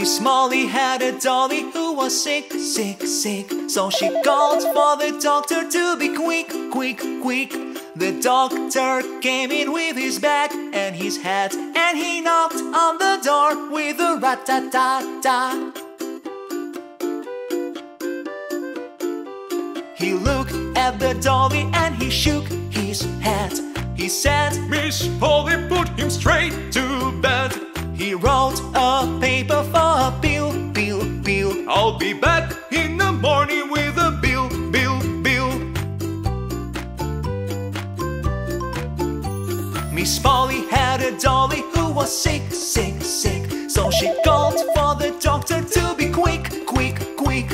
Baby Smalley had a dolly who was sick, sick, sick. So she called for the doctor to be quick, quick, quick. The doctor came in with his bag and his hat, and he knocked on the door with a rat-ta-ta-ta. He looked at the dolly and he shook his head. He said, "Miss Polly, put him straight to bed." He wrote a paper for a bill, bill, bill. "I'll be back in the morning with a bill, bill, bill." Miss Polly had a dolly who was sick, sick, sick. So she called for the doctor to be quick, quick, quick.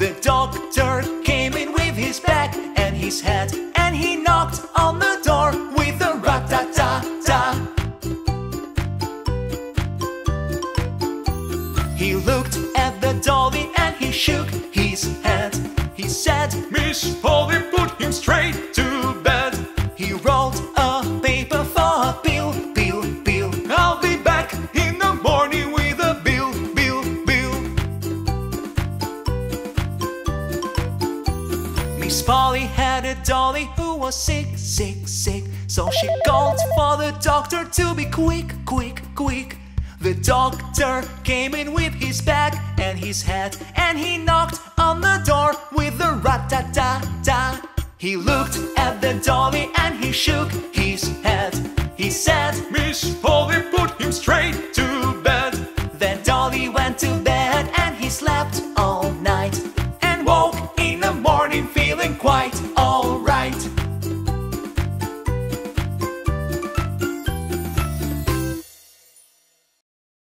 The doctor came in with his bag and his hat, and he knocked on the door with a rat-ta-ta-ta. He looked at the dolly and he shook his head. He said, "Miss Polly, put him straight to bed." He wrote a paper for a bill, bill, bill. "I'll be back in the morning with a bill, bill, bill." Miss Polly had a dolly who was sick, sick, sick. So she called for the doctor to be quick, quick, quick. The doctor came in with his bag and his hat, and he knocked on the door with a rat-ta-ta-ta. He looked at the dolly and he shook